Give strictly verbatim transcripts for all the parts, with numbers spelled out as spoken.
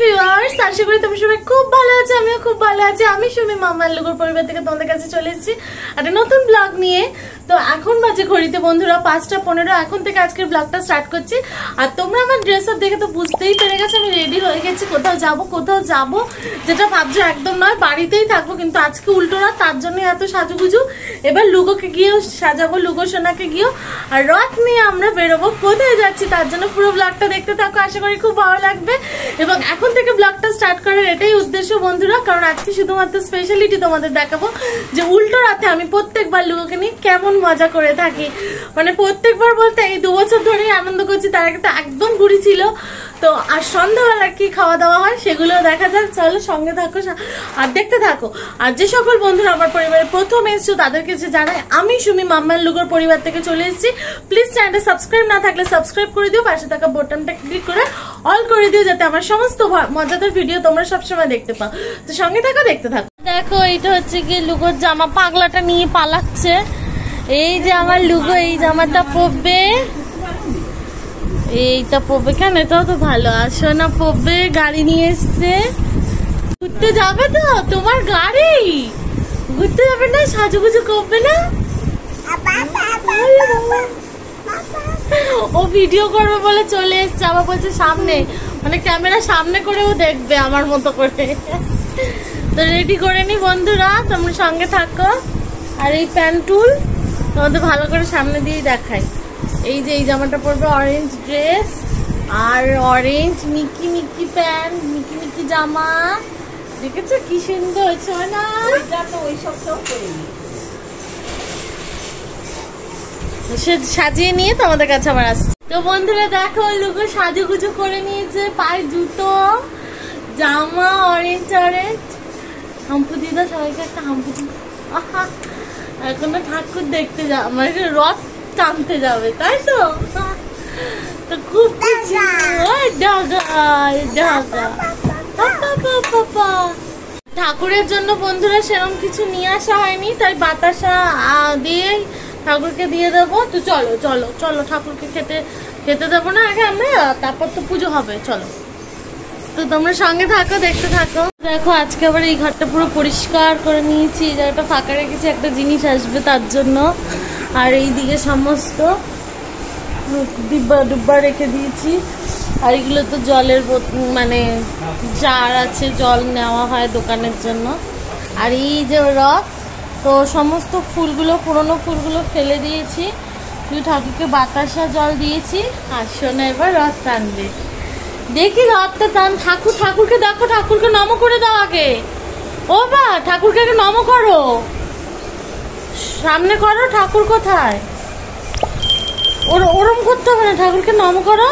Viewers আশা করি তোমরা সবাই খুব ভালো আছো, আমিও খুব ভালো আছি। আমি সুমি মাম্মা লুগোর পরিবার থেকে তোমাদের কাছে চলে এসেছি একটা নতুন ব্লগ নিয়ে। তো এখন বাজে ঘড়িতে বন্ধুরা পাঁচটা পনেরো। এখন থেকে আজকের ব্লগটা স্টার্ট করছি। আর তোমরা আমার ড্রেস আপ দেখে তো বুঝতেই পেরে গেছো আমি রেডি হয়ে গেছি। কোথাও যাব কোথাও যাব যেটা ভাবছো একদম নয়, বাড়িতেই থাকবো, কিন্তু আজকে উল্টো না, তার জন্য এত সাজুগুজু। এবার লুগোকে গিয়েও সাজাবো, লুগো সোনাকে গিয়েও, আর রথ নিয়ে আমরা বেরোবো। কোথায় যাচ্ছি তার জন্য পুরো ব্লগটা দেখতে থাকো, আশা করি খুব ভালো লাগবে। এবং এখন থেকে ব্লগটা স্টার্ট করার এটাই উদ্দেশ্য বন্ধুরা, কারণ আজকে শুধুমাত্র স্পেশালিটি তোমাদের দেখাবো যে উল্টো রাতে আমি প্রত্যেকবার লুগোকে নিয়ে কেমন মজা করে থাকি। মানে প্রত্যেকবার বলতে এই দু বছর ধরেই আনন্দ করছি, তার আগে তো একদম ঘুরি ছিল। তো আর সন্ধ্যাবেলা কি খাওয়া দাওয়া হয় সেগুলো দেখা যাক, চলো সঙ্গে থাকো আর দেখতে থাকো। আর যে সকল বন্ধুরা আমার পরিবারে প্রথম এসছো তাদেরকে যে জানাই আমি সুমি মাম্মা এন্ড লুগোর পরিবার থেকে চলে এসেছি। প্লিজ চ্যানেলটা সাবস্ক্রাইব না থাকলে সাবস্ক্রাইব করে দিও, পাশে থাকা বাটনটা ক্লিক করে অল করে দিও যাতে আমার সমস্ত মজাদার ভিডিও তোমরা সবসময় দেখতে পাও। তো সঙ্গে থাকো, দেখতে থাকো। দেখো এটা হচ্ছে কি লুগোর জামা, পাগলাটা নিয়ে পালাচ্ছে। এই যে আমার লুগো, এই জামাটা পরবে, এইটা পরবে, কেন এটাও তো ভালো। আর সোনা পরবে, গাড়ি নিয়ে এসছে। ঘুরতে যাবে তো তোমার গাড়ি? ঘুরতে যাবে না, সাজুগুজু করবে না? ও ভিডিও করবে বলে চলে এসছে, আবার বলছে সামনে, মানে ক্যামেরা সামনে করেও দেখবে আমার মতো করে। তো রেডি করে নি বন্ধুরা, তোমরা সঙ্গে থাকো। আর এই প্যান্টুল তোমাদের ভালো করে সামনে দিয়ে দেখাই। এই যে এই জামাটা পরবে, অরেঞ্জ ড্রেস আর orange Mickey Mickey pant, Mickey Mickey জামা। দেখেছো কি সুন্দর সোনা, ওই সবটাও পরে সাজিয়ে নিয়ে তোমাদের কাছে আবার আসছে। তো বন্ধুরা দেখো লুগো সাজুগুজু করে নিয়েছে, পায়ে জুতো, জামা অরেঞ্জ অরেঞ্জ। হাম্পু দিদা সবাইকে একটা হাম্পু দিদা। এখনো ঠাকুর দেখতে যা, মানে রথ টানতে যাবে তাই তো। তো খুব ঠাকুরের জন্য বন্ধুরা সেরকম কিছু নিয়ে আসা হয়নি, তাই বাতাসা দিয়ে ঠাকুরকে দিয়ে দেবো। তো চলো চলো চলো ঠাকুরকে খেতে খেতে দেবো না আগে আমরা, তারপর তো পুজো হবে, চলো। তো তোমরা সঙ্গে থাকো, দেখতে থাকো। দেখো আজকে আবার এই ঘরটা পুরো পরিষ্কার করে নিয়েছি, এই জায়গাটা ফাঁকা রেখেছি একটা জিনিস আসবে তার জন্য। আর এইদিকে সমস্ত ডিব্বা ডুব্বা রেখে দিয়েছি। আর এগুলো তো জলের বোতল, মানে জার আছে, জল নেওয়া হয় দোকানের জন্য। আর এই যে রথ, তো সমস্ত ফুলগুলো পুরনো ফুলগুলো ফেলে দিয়েছি, তুই ঠাকুরকে বাতাসা জল দিয়েছি। আর শোনা এবার রথ টানবে, দেখি রথটা টান। ঠাকুর ঠাকুরকে দেখো, ঠাকুরকে নম করে দাও আগে। ও বা ঠাকুরকে আগে নম করো, সামনে করো। ঠাকুর কোথায়? ওর ওরম করতে হবে না, ঠাকুরকে নম করো,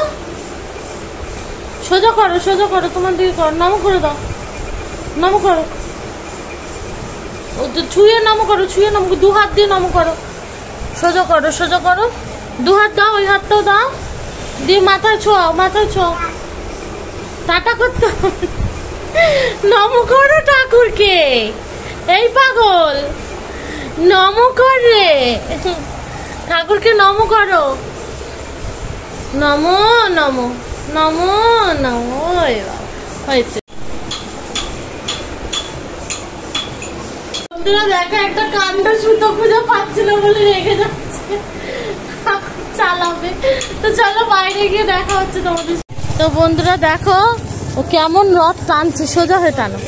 সোজা করো সোজা করো, তোমার দিকে করো, নম করে দাও, নম করো। ও তো ছুঁয়ে নম করো, ছুঁয়ে নম করো, দু হাত দিয়ে নম করো, সোজা করো সোজা করো, দু হাত দাও, ওই হাতটাও দাও দিয়ে মাথায় ছোঁয়াও, মাথায় ছোঁয়াও, টাটা করতে হবে, নম করো ঠাকুরকে। এই পাগল নম কর রে, ঠাকুরকে নম করো, নম নম নম নম। হয়েছে বন্ধুরা দেখো একটা কাণ্ড, সুতো খুঁজে পাচ্ছিল বলে রেখে যাচ্ছে, চালাবে। তো চলো বাইরে গিয়ে দেখা হচ্ছে তোমাদের। তো বন্ধুরা দেখো ও কেমন রথ টানছে, সোজা হয়ে টানো।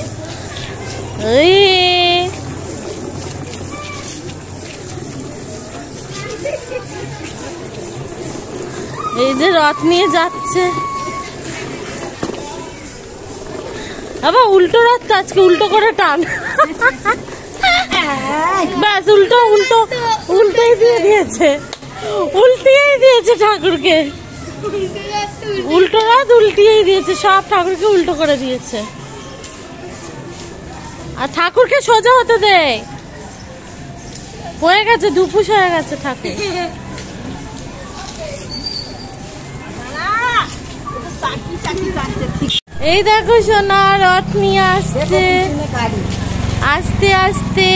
এই যে রথ নিয়ে যাচ্ছে, আবার উল্টো রথটা আজকে উল্টো করে টান, ব্যাস উল্টো উল্টো উল্টোই দিয়ে দিয়েছে, উল্টিয়েই দিয়েছে ঠাকুরকে, উল্টো রথ উল্টিয়েই দিয়েছে, সব ঠাকুরকে উল্টো করে দিয়েছে। আর ঠাকুরকে সোজা হতে দে, হয়ে গেছে দুপুস হয়ে গেছে ঠাকুর। এই দেখো সোনা রথ নিয়ে আসছে, আস্তে আস্তে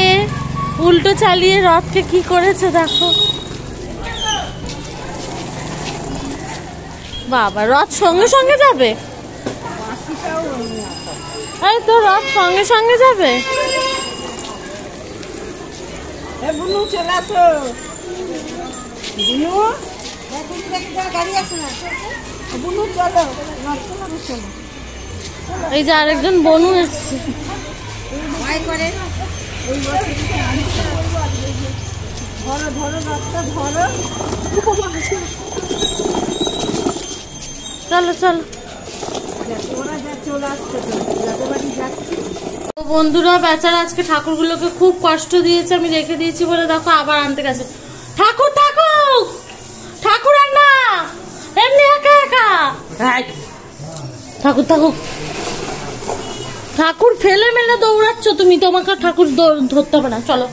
উল্টো চালিয়ে রথকে কি করেছে দেখো। বাবা রথ সঙ্গে সঙ্গে যাবে, अरे तो रथ संगे संगे जाबे ए बुनु चला तो बुनु देखिस रे किधर गाड़ी আছে না बुनु চলো রথ না চলো এই যে আরেকজন বনু আসছে ভাই করে ওই বসে আমি বলবো আর ধরো ধরো রথটা ধরো চলো চলো तो बंधुरा बेचारा आज के ठाकुर गुलो के खूब कष्ट दिए रेखे दिए देखो आबार आनते गेछे ठाकुर ठाकुर ठाकुर अन्ना एमनि एका एका ठाकुर ठाकुर ठाकुर फेले मेले दौड़ाच्चो तुमि तोमाके ठाकुर धरते हबे ना चलो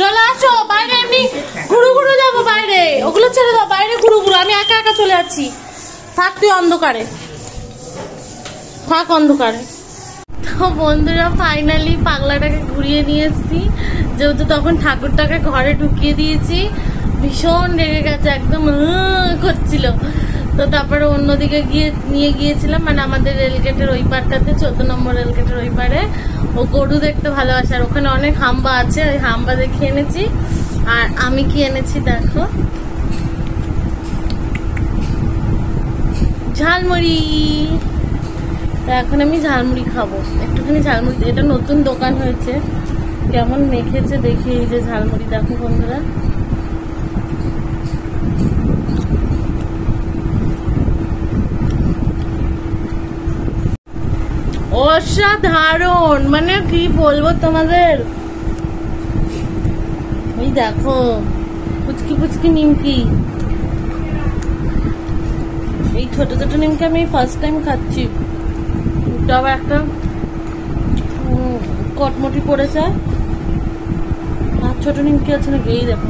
चलो आसो बाइरे एमनि घुरु घुरु जाबो बाइरे ओगुलो छेड़े दाओ बाइरे घुरु घुरु आमि एका एका चले आछि अंधकारे थक अंधकारे तो बंधुरा फाइनलि पागलाटाके घुरिए निये एसेछि जेहेतु तखन ठाकुरटाके घरे ढुकिए दिएछि भीषण रेगे गेछे एकदम करछिलो तो तारपरे अन्यदिके गिये निये गियेछिलाम माने आमादेर रेलगेटेर ओई पारटाते चौदह नम्बर रेलगेटेर ओई पारे ओ गरु देखते भालोबासे आर ओखाने अनेक हाम्बा आछे ओई हाम्बा देखे एनेछि आर आमि कि एनेछि देखो झालमुड़ी तो झालमुड़ी खाब एक झालमुड़ी नतून दोकान केमन मेखेছে देखी झालमुड़ी देखो बंधुरा असाधारण माने कि बोलबो तोमादेर ओई देखो पुचकी पुचकी निमकी छोटो छोटो निमकी फर्स्ट टाइम खाची कटमटी पड़े छोटो निमकी देखो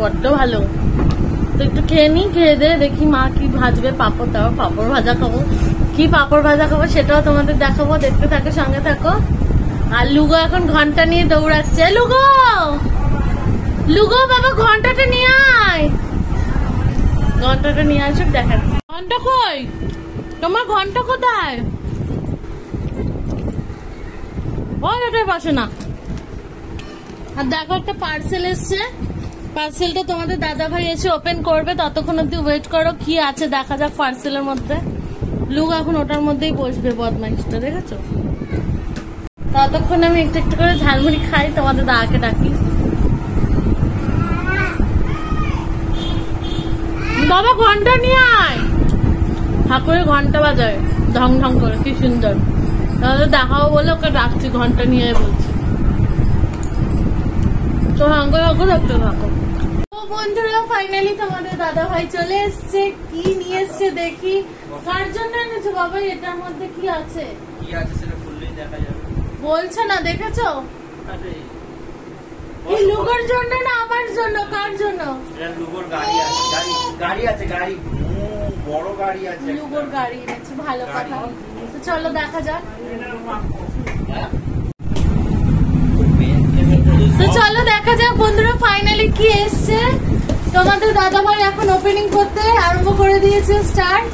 बड्ड भलो तो एक खेल नहीं खे दे देखी माँ की भाजबे पापड़ दाओ पापड़ भाजा खाबो कि पापड़ भाजा खाबो सेटाओ तोमादेर देखाबो देखते थाको संगे थाको आर लुगो एखन घंटा निये दौड़ाच्छे लुगो लुगो बाबा घंटाटा निये आय घंटा तो नहीं आसब देखा घंटा कई तुम्हार घंटा कथाय बसेना देखो एक पार्सल एसेছে पार्सलटा तुम्हारे दादा भाई एसे ओपेन करबे ततक्षण अब्दि वेट करो कि आछे देखा जाक पार्सलर मध्य लुक एखन ओटार मध्येई बसबे बदमाइशटा देखेছো ततक्षण आमि एकटु एकटु करे झालमुड़ी खाई तुम्हारे दादाके डाकी बाबा घंटा नहीं आए ठाकुर घंटा बजाय ढंग ढंग कर कि सुंदर देखाओ बोले डाकती घंटा नहीं आए तो ढंग रखते ठाकुर तो बंधुरा फाइनलि तुम्हारे दादा भाई चले कि देखी कार जन्य बाबा एटार मध्य की आछे की आछे सेटा खुललेई देखा जाबे बोलछे ना देखेছো अरे এই লুগোর জন্য না আমার জন্য কার জন্য এটা লুগোর গাড়ি আছে গাড়ি গাড়ি আছে গাড়ি বড় গাড়ি আছে লুগোর গাড়ি আছে ভালো কথা তো চলো দেখা যাক তো চলো দেখা যাক বন্ধুরা ফাইনালি কি এসেছে তোমাদের দাদা ভাই এখন ওপেনিং করতে আরম্ভ করে দিয়েছে স্টার্ট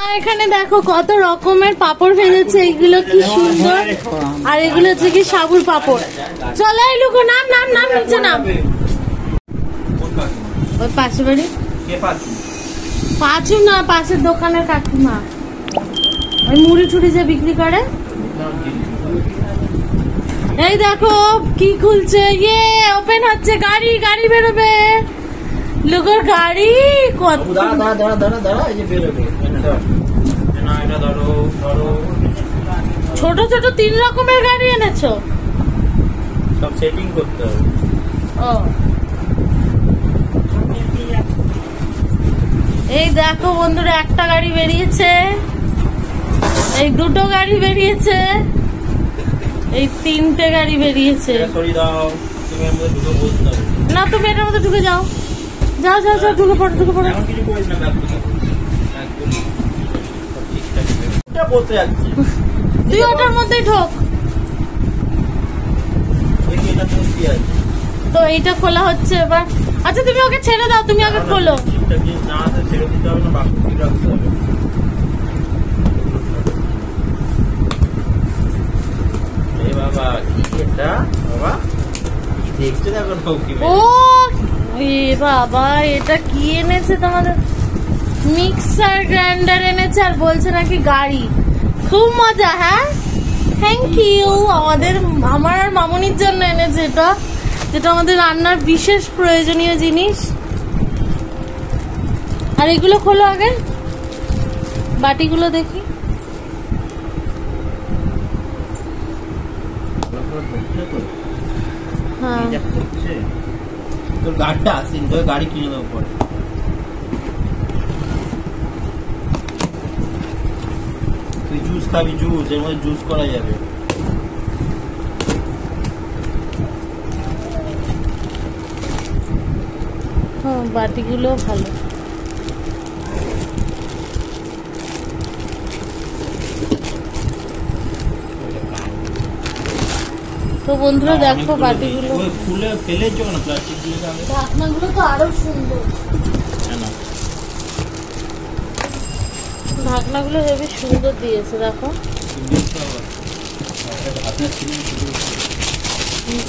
আর এখানে দেখো কত রকমের পাপড় ভেজেছে এইগুলো কি সুন্দর আর এগুলো হচ্ছে কি সাবুর পাপড় চলো এই লুকো নাম নাম নাম নিচে নাম ওই পাশে বাড়ি কে পাচু পাচু না পাশের দোকানের কাকিমা ওই মুড়ি ছুড়ি যে বিক্রি করে এই দেখো কি খুলছে ইয়ে ওপেন হচ্ছে গাড়ি গাড়ি বের হবে লুকোর গাড়ি কত দাঁড়া দাঁড়া দাঁড়া দাঁড়া এই যে বের হবে छोटो छोटो तीन रकम गाड़ी एने सब सेटिंग करते देखो बंधुरा एक गाड़ी बेरिएছে এই দুটো गाड़ी বেরিয়েছে এই তিনটে गाड़ी বেরিয়েছে ना तुम এর মধ্যে ঢুকে যাও যাও যাও যাও ঢুকে পড়ো ঢুকে পড়ো खोला আচ্ছা তুমি ওকে ছেড়ে দাও, তুমি আগে খোলো। না তো ছেড়ে দিতে হবে না, বাকি কি রাখতে হবে। এই বাবা কি এটা বাবা দেখতে দেখো তো কি। ও এ বাবা এটা কি এনেছে তোমাদের? মিক্সার গ্রাইন্ডার এনেছে আর বলছে নাকি গাড়ি। খুব মজা। হ্যাঁ থ্যাংক ইউ। আমাদের আমার আর মামুনির জন্য এনেছে এটা, যেটা আমাদের রান্নার বিশেষ প্রয়োজনীয় জিনিস। আর এগুলো খোলো আগে, বাটিগুলো দেখি। হ্যাঁ তোর গাড়িটা আসেনি, তোর গাড়ি কিনে দেবো পরে। তুই জুস খাবি, জুস এর মধ্যে জুস করা যাবে। বাটিগুলো ভালো। তো বন্ধুরা দেখো বাটিগুলো ফুলে ফেলে যাও না, প্লাস্টিক দিয়ে দাও। ঢাকনাগুলো তো আরো সুন্দর, ঢাকনাগুলো হেবি সুন্দর দিয়েছে দেখো।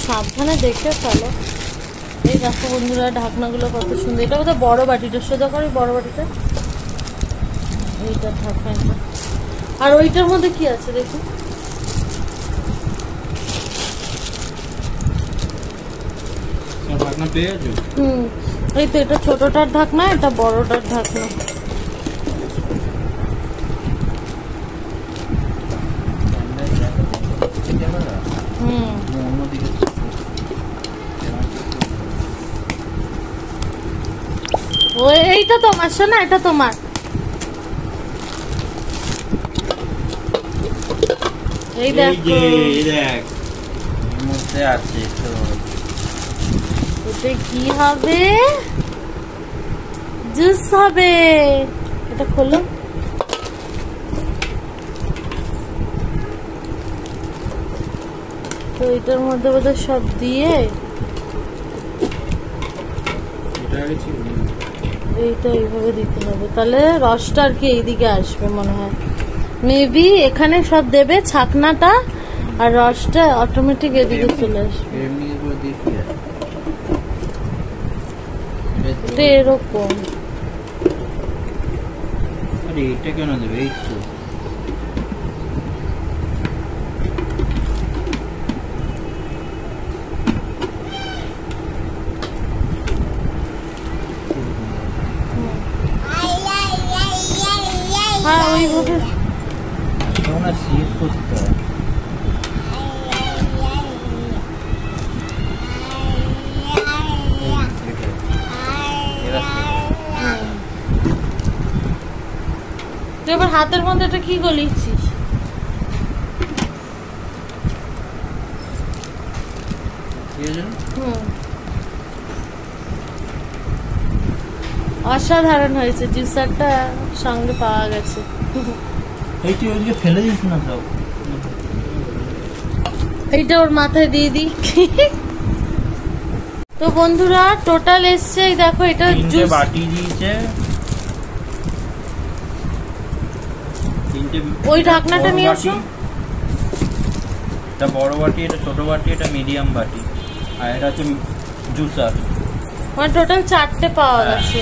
সাবধানে দেখতে ফেলো। এই দেখো বন্ধুরা ঢাকনাগুলো কত সুন্দর। এটা বোধহয় বড় বাটিটা, সোজা করে বড় বাটিটা। এইটা ঢাকনা, আর ওইটার মধ্যে কি আছে দেখি। ঢাকনা পেয়ে যাও। হুম এই তো, এটা ছোটটার ঢাকনা, এটা বড়টার ঢাকনা। হুম এইটা তোমার শোনা, এটা তোমার। এই দেখো এই দেখ মধ্যে আছে তো, ওতে কি হবে? জুস হবে। এটা খোলো। তো এটার মধ্যে বোধহয় সব দিয়ে এটা আছে, এইটা এইভাবে দিতে হবে। তাহলে রসটা আর কি এইদিকে আসবে মনে হয়, মেবি এখানে সব দেবে ছাকনাটা, আর রসটা অটোমেটিক এদিকে চলে আসবে। এরকম এইটা কেন দেবে? এই তো হাতের মধ্যে এটা কি গলিয়েছিস? অসাধারণ হয়েছে জুসারটা, সঙ্গে পাওয়া গেছে। এইটা ওইদিকে ফেলে দিস না, দাও এইটা ওর মাথায় দিয়ে দি। তো বন্ধুরা টোটাল এসছে দেখো, এটা জুস বাটি দিয়েছে। ওই ঢাকনাটা নিয়ে আসো। এটা বড় বাটি, এটা ছোট বাটি, এটা মিডিয়াম বাটি, আর এটা হচ্ছে জুসার। মানে টোটাল চারটে পাওয়া গেছে।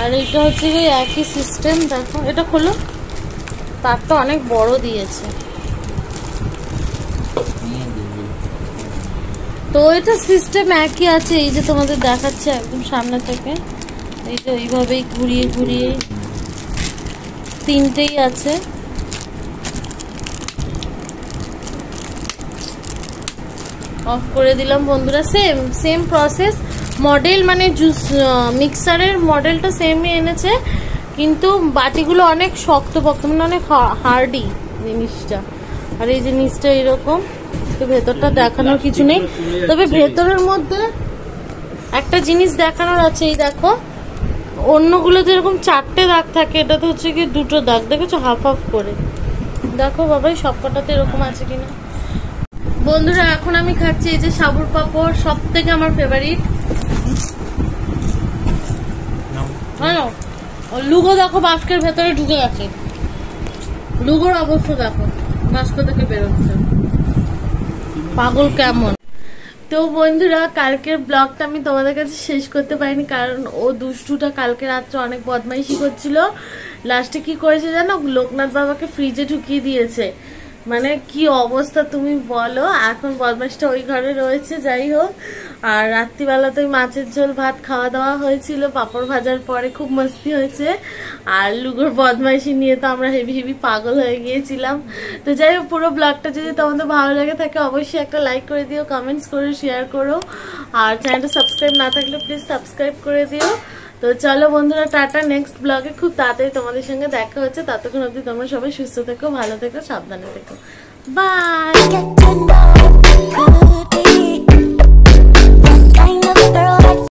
আর এটা হচ্ছে কি একই সিস্টেম দেখো। এটা খোলো, তারটা অনেক বড় দিয়েছে। তো এটা সিস্টেম একই আছে, এই যে তোমাদের দেখাচ্ছে একদম সামনে থেকে। এই যে এইভাবেই ঘুরিয়ে ঘুরিয়ে তিনটেই আছে। অফ করে দিলাম বন্ধুরা। সেম সেম প্রসেস, মডেল মানে জুস মিক্সারের মডেলটা সেমই এনেছে, কিন্তু বাটিগুলো অনেক শক্তপোক্ত, মানে অনেক হার্ডি জিনিসটা। আর এই জিনিসটা এরকম, তো ভেতরটা দেখানোর কিছু নেই। তবে ভেতরের মধ্যে একটা জিনিস দেখানোর আছে। এই দেখো অন্যগুলো যেরকম চারটে দাগ থাকে, এটা তো হচ্ছে কি দুটো দাগ, দেখেছো হাফ হাফ করে। দেখো বাবাই সবকটাতে এরকম আছে কিনা। বন্ধুরা এখন আমি খাচ্ছি এই যে সাবুর পাপড়, সব থেকে আমার ফেভারিট। জানো আর লুগো দেখো বাস্কের ভেতরে ঢুকে গেছে লুগোর অবস্থা দেখো বাস্ক থেকে বের হচ্ছে পাগল কেমন তো বন্ধুরা কালকের ব্লগটা আমি তোমাদের কাছে শেষ করতে পারিনি কারণ ও দুষ্টুটা কালকে রাতে অনেক বদমাইশি করছিল লাস্টে কি করেছে জানো লোকনাথ বাবাকে ফ্রিজে ঢুকিয়ে দিয়েছে মানে কি অবস্থা তুমি বলো এখন বদমাশটা ওই ঘরে রয়েছে যাই হোক আর রাত্রিবেলা তো মাছের ঝোল ভাত খাওয়া দাওয়া হয়েছিল পাপড় ভাজার পরে খুব মস্তি হয়েছে আর লুগোর বদমাইশি নিয়ে তো আমরা হেভি হেভি পাগল হয়ে গিয়েছিলাম তো যাই হোক পুরো ব্লগটা যদি তোমাদের ভালো লাগে থাকে অবশ্যই একটা লাইক করে দিও কমেন্টস করো শেয়ার করো আর চ্যানেলটা সাবস্ক্রাইব না থাকলে প্লিজ সাবস্ক্রাইব করে দিও তো চলো বন্ধুরা টাটা নেক্সট ব্লগে খুব তাড়াতাড়ি তোমাদের সঙ্গে দেখা হচ্ছে ততক্ষণ অবধি তোমরা সবাই সুস্থ থেকো ভালো থেকো সাবধানে থেকো বাই।